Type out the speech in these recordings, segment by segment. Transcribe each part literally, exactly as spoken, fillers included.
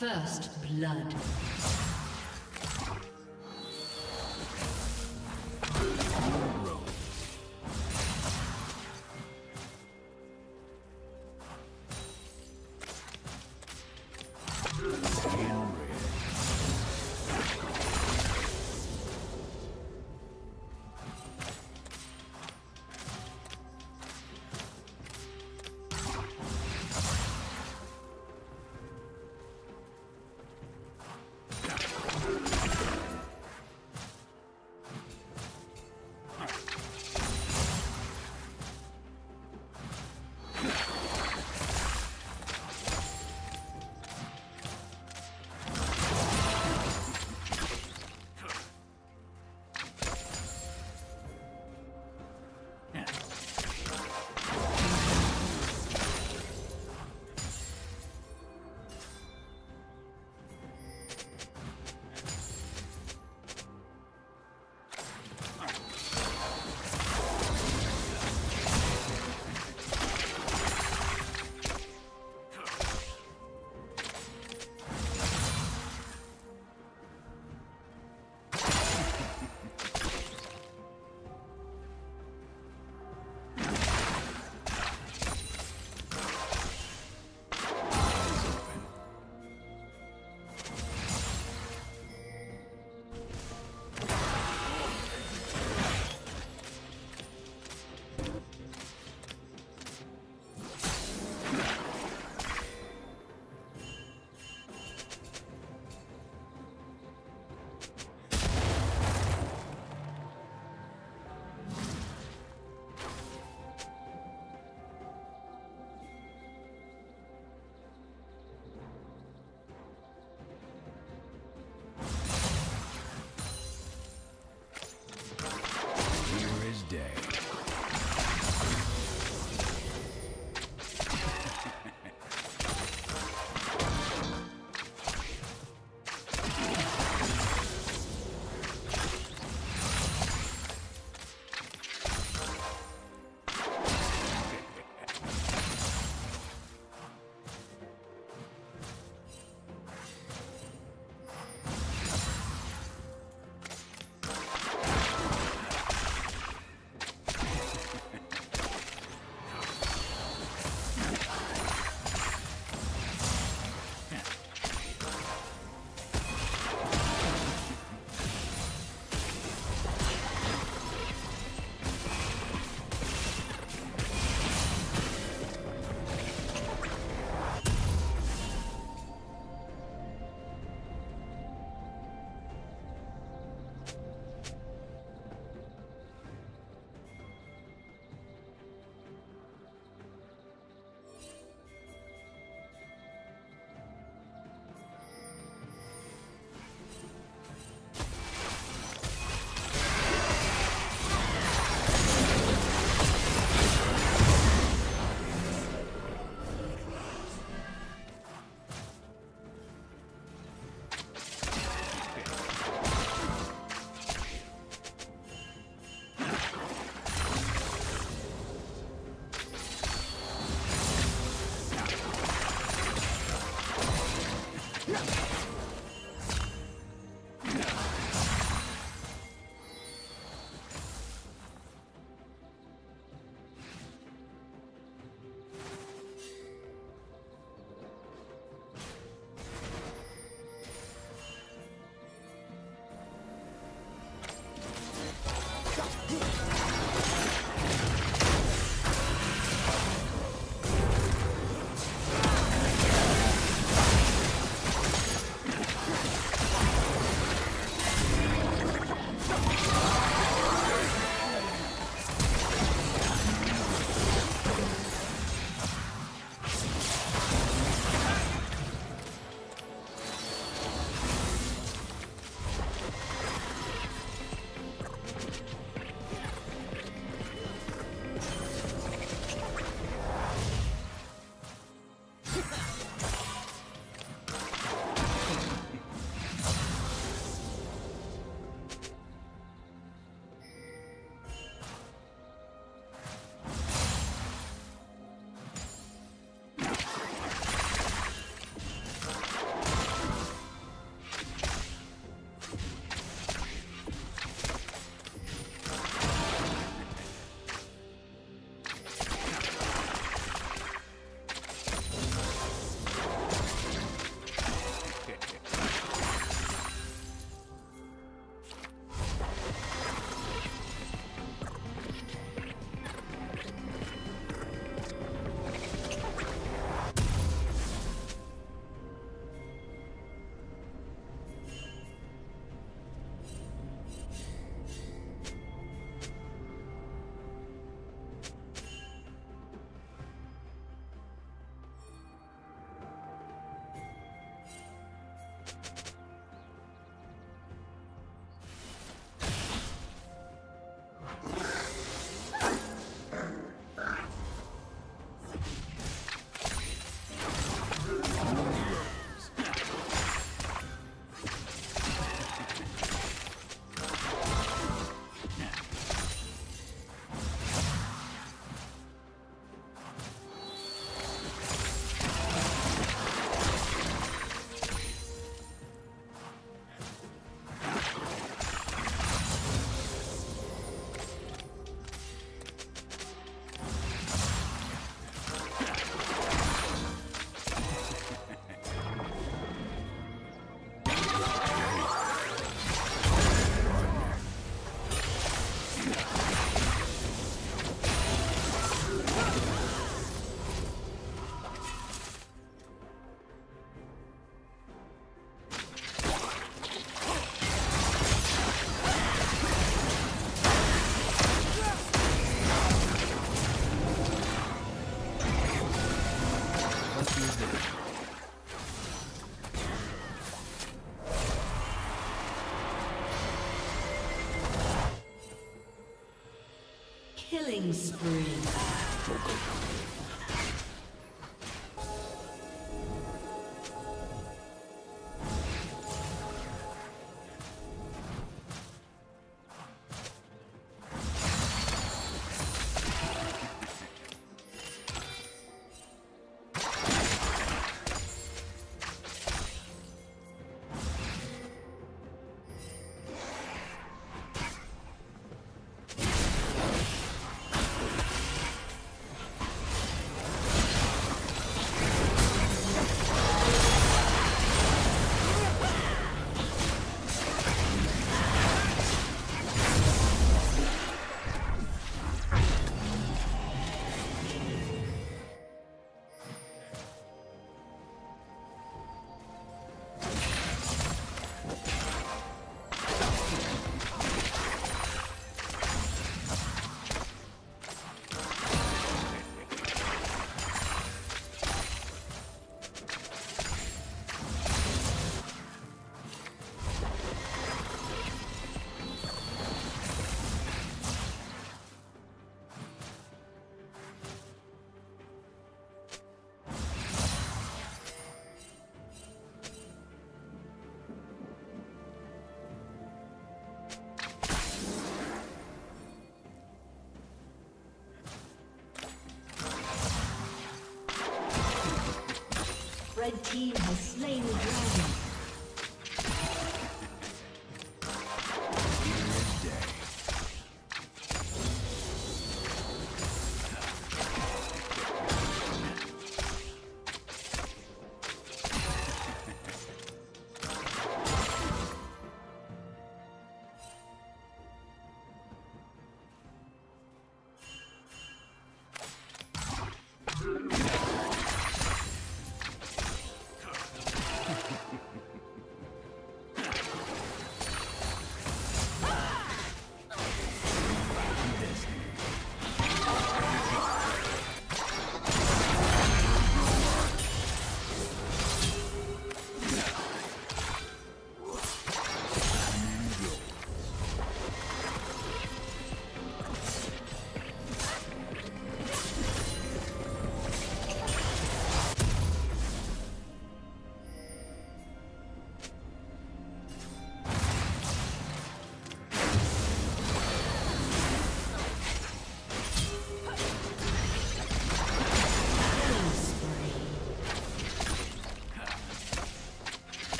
First blood. Killing spree. The red team has slain the dragon.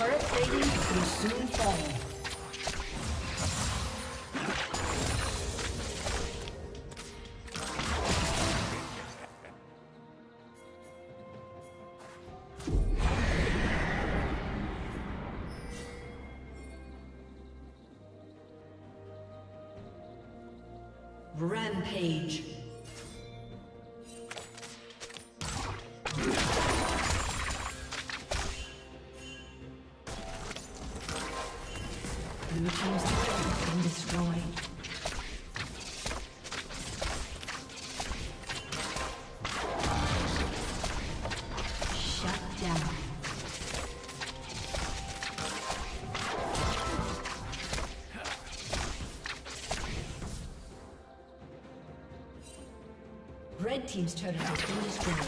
Current ladies will soon fall. Rampage. Red team's turret has been destroyed.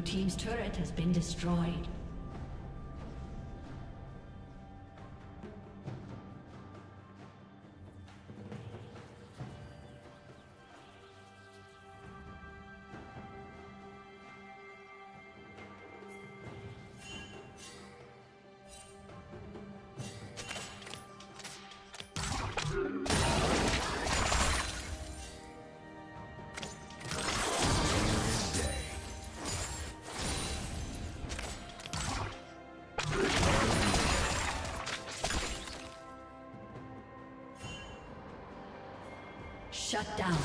Blue team's turret has been destroyed. Shut down.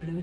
Blue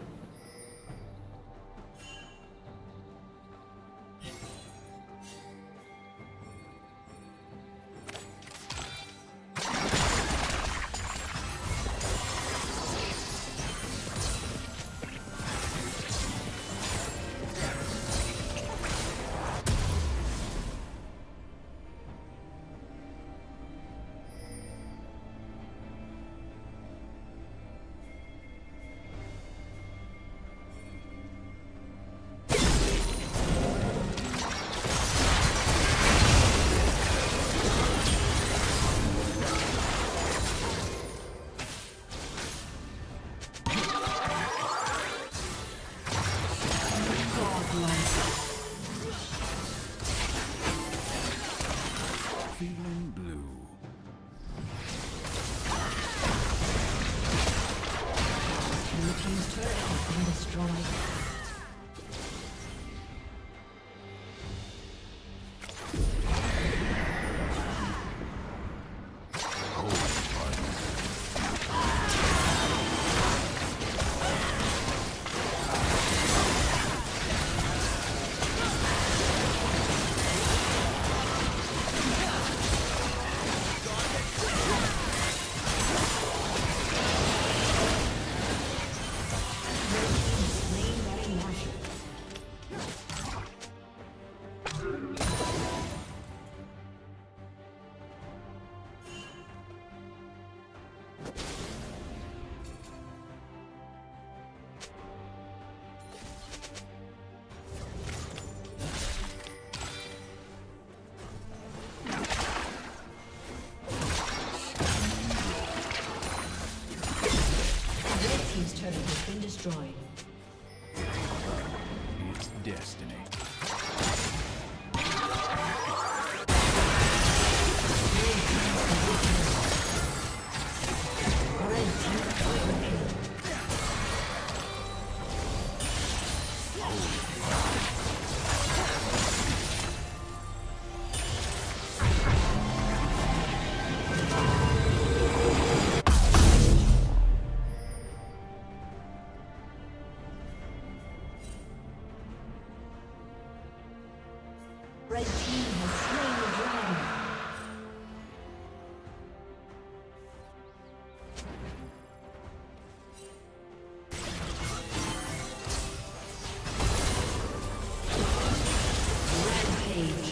team's turret has been destroyed. It's destiny. Red team has slain the dragon. Rampage.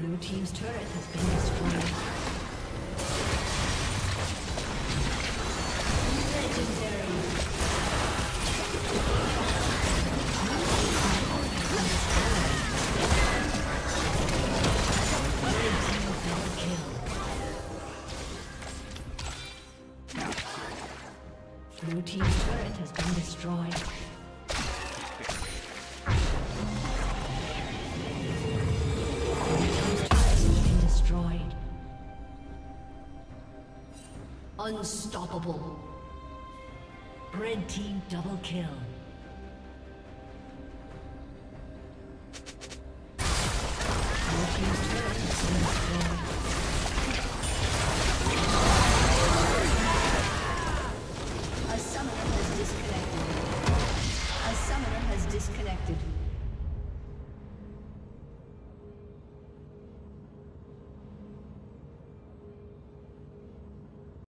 Blue team's turret has been destroyed. Blue team's turret has been destroyed. Unstoppable. Red team double kill.